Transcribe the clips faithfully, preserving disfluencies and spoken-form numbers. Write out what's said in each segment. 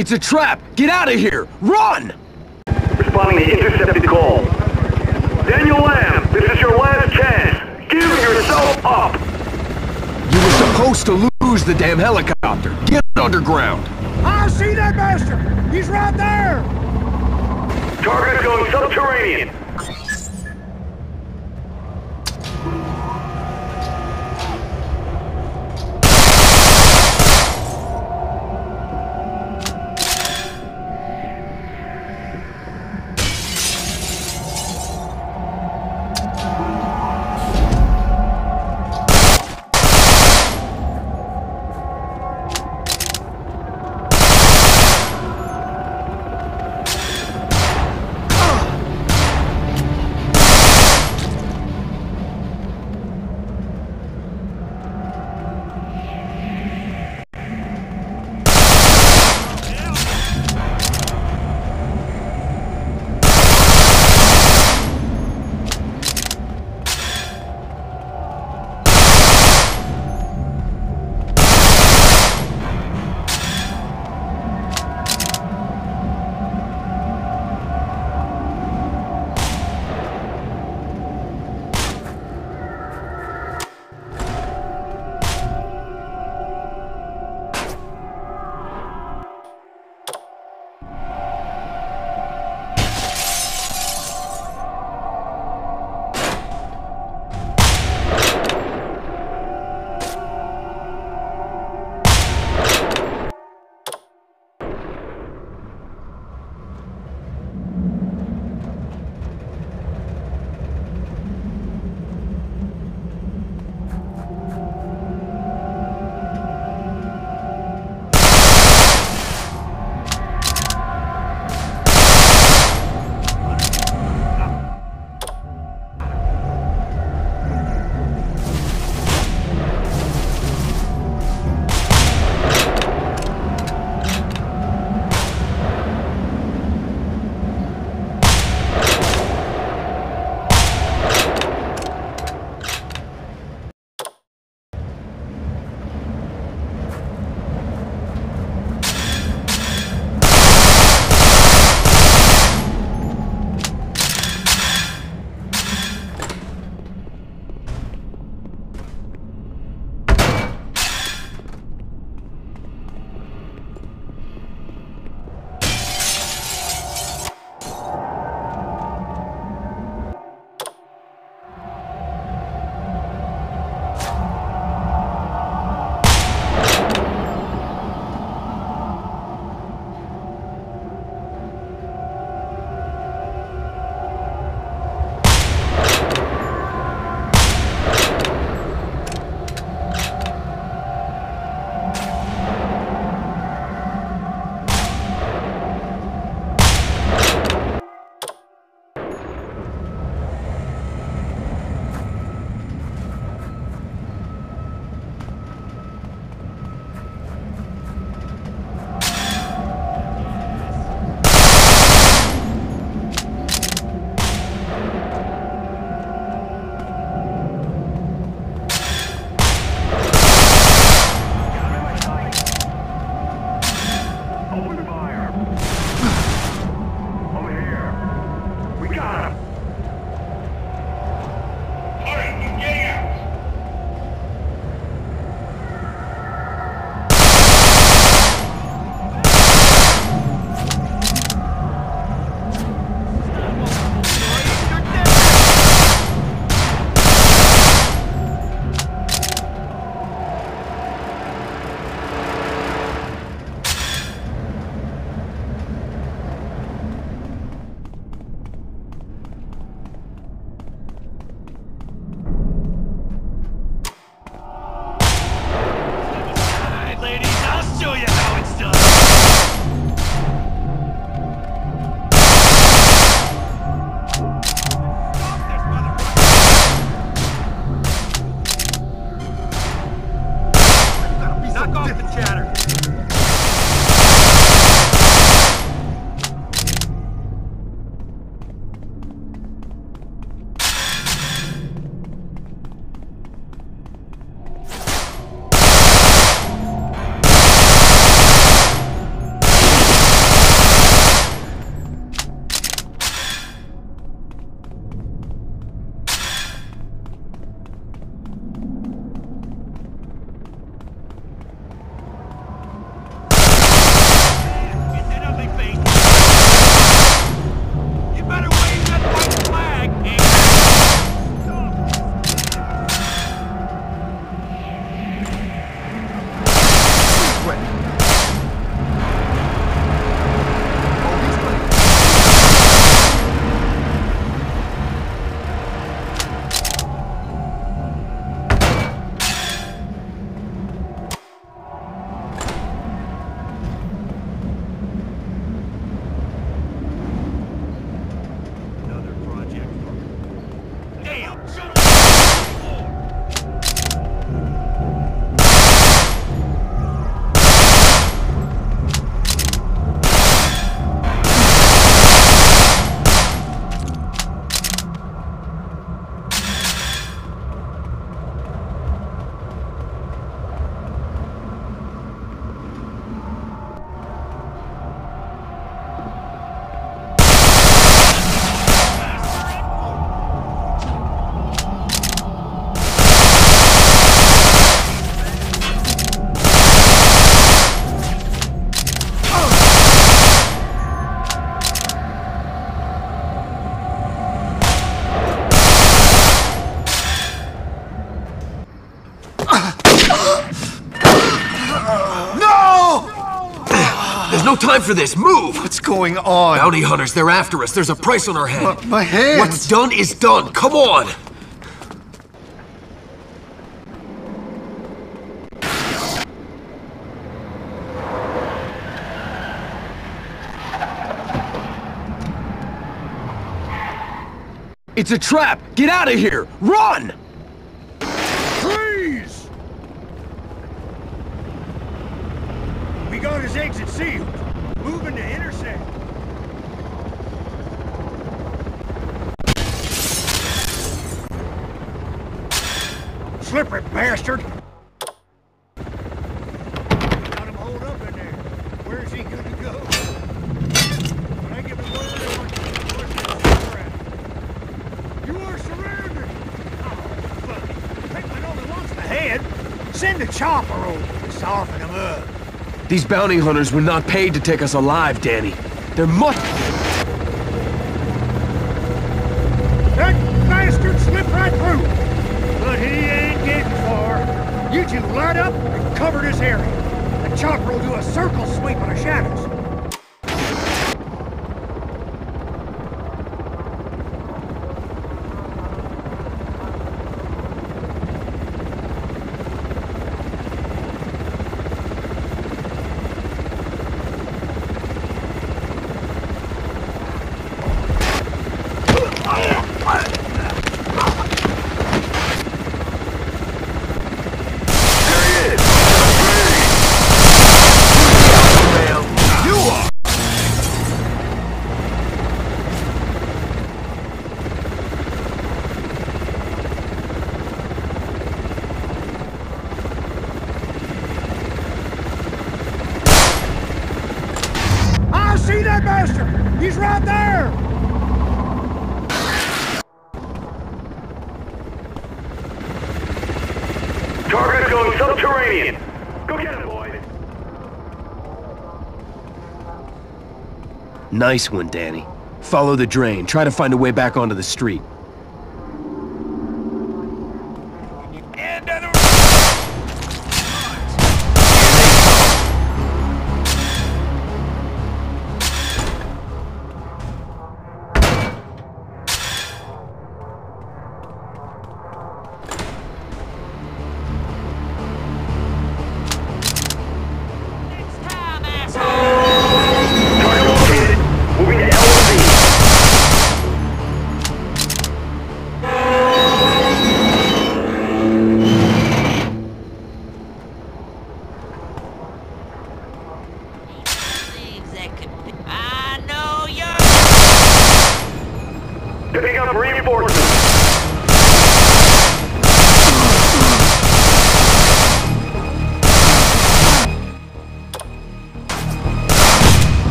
It's a trap! Get out of here! Run! Responding to intercepted call. Daniel Lamb, this is your last chance. Give yourself up! You were supposed to lose the damn helicopter. Get underground! I see that bastard! He's right there! Target's going subterranean. No time for this! Move! What's going on? Bounty hunters, they're after us. There's a price on our head. My, my hands! What's done is done. Come on! It's a trap! Get out of here! Run! Got his exit sealed. Moving to intercept. Slippery bastard. Got him holed up in there. Where is he going to go? When I give him one more, you are surrendered. Oh, fuck. Take my only wants the head. Send the chopper over to soften him up. These bounty hunters were not paid to take us alive, Danny. They're much... That bastard slipped right through! But he ain't getting far. You two light up and cover this area. The chopper will do a circle sweep on our shadows. See that bastard! He's right there! Target going subterranean! Go get him, boys! Nice one, Danny. Follow the drain. Try to find a way back onto the street.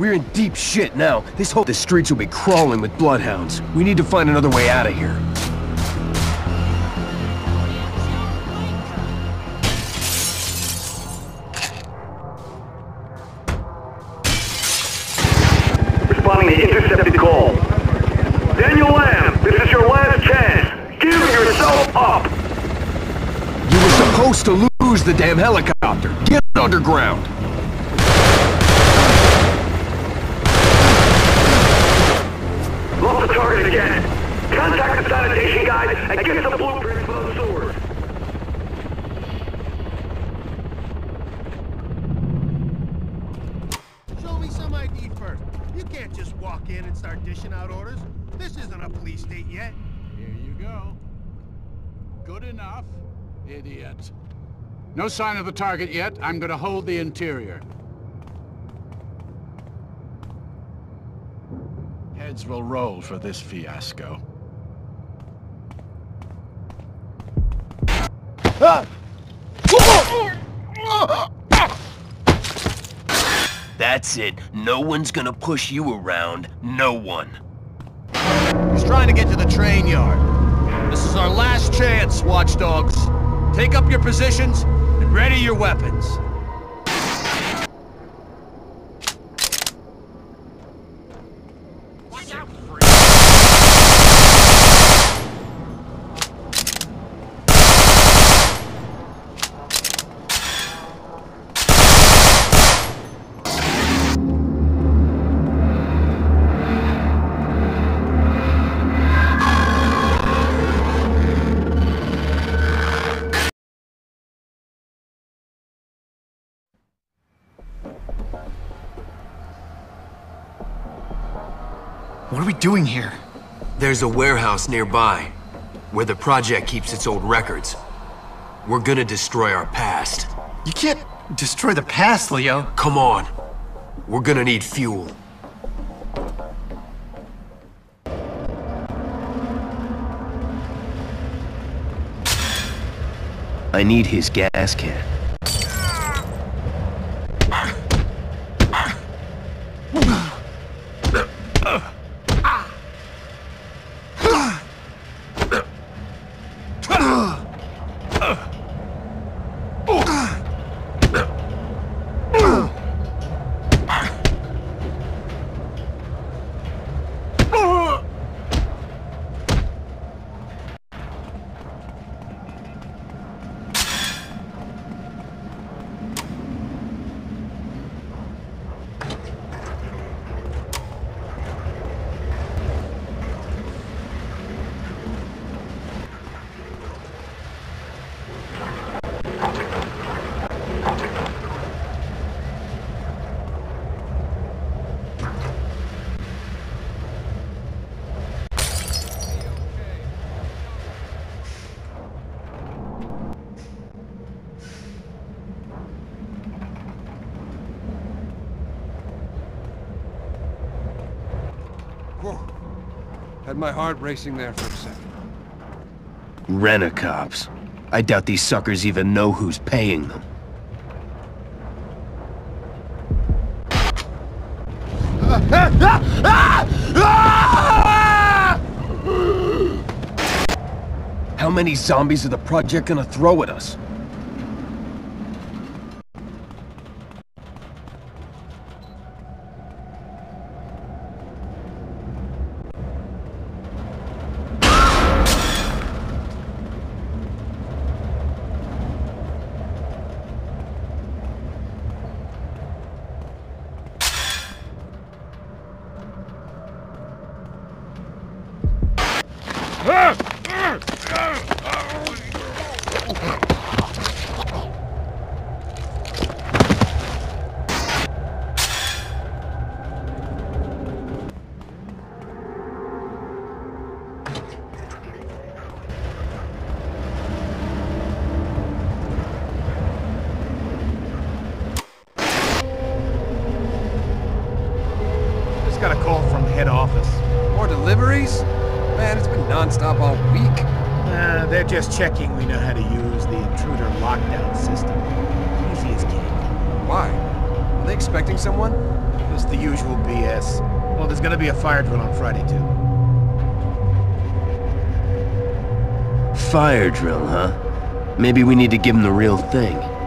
We're in deep shit now. This whole- The streets will be crawling with bloodhounds. We need to find another way out of here. Responding to intercepted call. Daniel Lamb, this is your last chance. Give yourself up! You were supposed supposed to lose the damn helicopter. Get underground. Blow the target again. Contact the sanitation guys and get the blueprint for the sewer. Show me some I D first. You can't just walk in and start dishing out orders. This isn't a police state yet. Here you go. Good enough, idiot. No sign of the target yet. I'm gonna hold the interior. Heads will roll for this fiasco. That's it. No one's gonna push you around. No one. He's trying to get to the train yard. This is our last chance, watchdogs. Take up your positions and ready your weapons. What are we doing here? There's a warehouse nearby, where the project keeps its old records. We're gonna destroy our past. You can't destroy the past, Leo. Come on. We're gonna need fuel. I need his gas can. Had my heart racing there for a second. Rent-a-cops. I doubt these suckers even know who's paying them. How many zombies are the project gonna throw at us? Got a call from the head office. More deliveries? Man, it's been non-stop all week. Uh, they're just checking we know how to use the intruder lockdown system. Easy as candy. Why? Are they expecting someone? Just the usual B S. Well, there's gonna be a fire drill on Friday, too. Fire drill, huh? Maybe we need to give them the real thing.